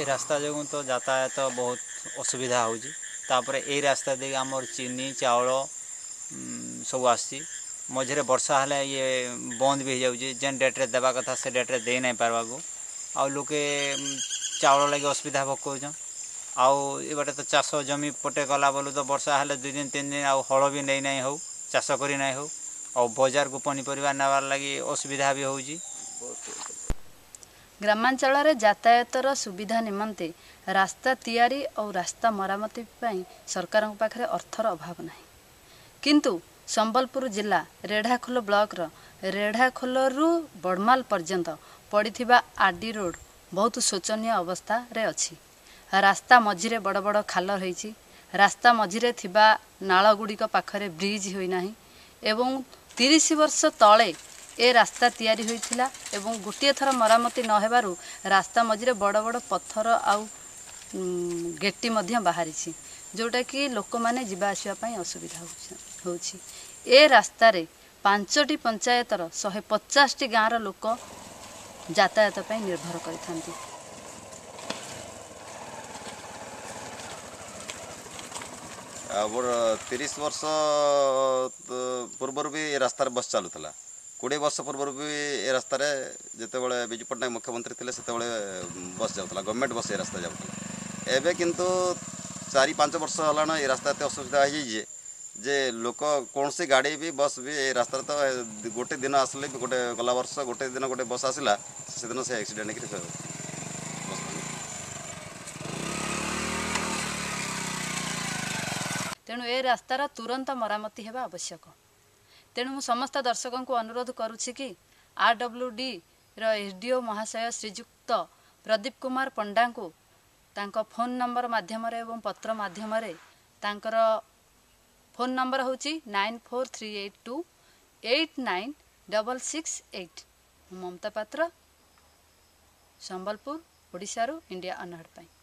ए रास्ता जो तो यातायात तो बहुत असुविधा होपर रास्ता दे आमर चीनी चावल सब आसी मझे वर्षा हेले ये बंद भी हो जाए जेन डेट्रे देवा कथा से डेट्रे दे नहीं पार्बा को आ लोके चावल लगे असुविधा भोग कर आटे तो चाष जमी पटे गला बोलू तो वर्षा हेले दुई दिन तीन दिन आउ हल भी नहीं नहीं हो चाष कर नहीं हो आ बजार को पनीपरिया नेबार लगी असुविधा भी हो। ग्रामांचल रे यातायातर सुविधा निमंते रास्ता तैयारी और रास्ता मरामती सरकार पाखे अर्थर अभाव ना, किंतु संबलपुर जिला रेढ़ाखोल ब्लॉक रेढ़ाखोल रु बड़माल पर्यंत पड़ीथिबा आडी रोड बहुत शोचनीय अवस्था रे अछि। रास्ता मझिरे बड़ बड़ खाल रही, रास्ता मझिरे थिबा नाल गुड़िक पाखरे ब्रिज होई नाही एवं 30 वर्ष तले ए रास्ता तैयारी होइथिला एवं गोटे थर मरामती न हेबारु रास्ता मझिरे बड़ बड़ पत्थर आउ गेटी मध्य बाहरी छी जोटा कि लोक माने जीवा आसीबा पई असुविधा होउछि। ए रास्ता रे 5टी पंचायतर 150टी गाँर लोक यातायात पई निर्भर करथांती। आवर 30 वर्ष पूर्व भी ए रास्तार बस चलुतला, 20 वर्ष पूर्व भी ए रास्त जितेबाला बिजू पट्टनायक मुख्यमंत्री थे से बस जाऊला गवर्नमेंट बस ए रास्ता जाऊला। एवं किंतु 4-5 वर्ष होलाना ये रास्ता एत असुविधा हो जे लोक कौन सी गाड़ी भी बस भी ए रास्त तो गोटे दिन आसले भी गोटे गला वर्ष गोटे दिन गोटे बस आसला से दिन से एक्सीडेंट हो। तेणु ए रास्तार तुरंत मरामती होगा आवश्यक। तेणु मु समस्त दर्शकों को अनुरोध करुछि कि RWD रो SDO महाशय श्रीजुक्त प्रदीप कुमार पंडा को तांको फोन नंबर माध्यम एवं पत्र माध्यम तांकर फोन नंबर होछि 9438289668। ममता पात्र, संबलपुर, ओडिशा रो इंडिया अनहर्ड।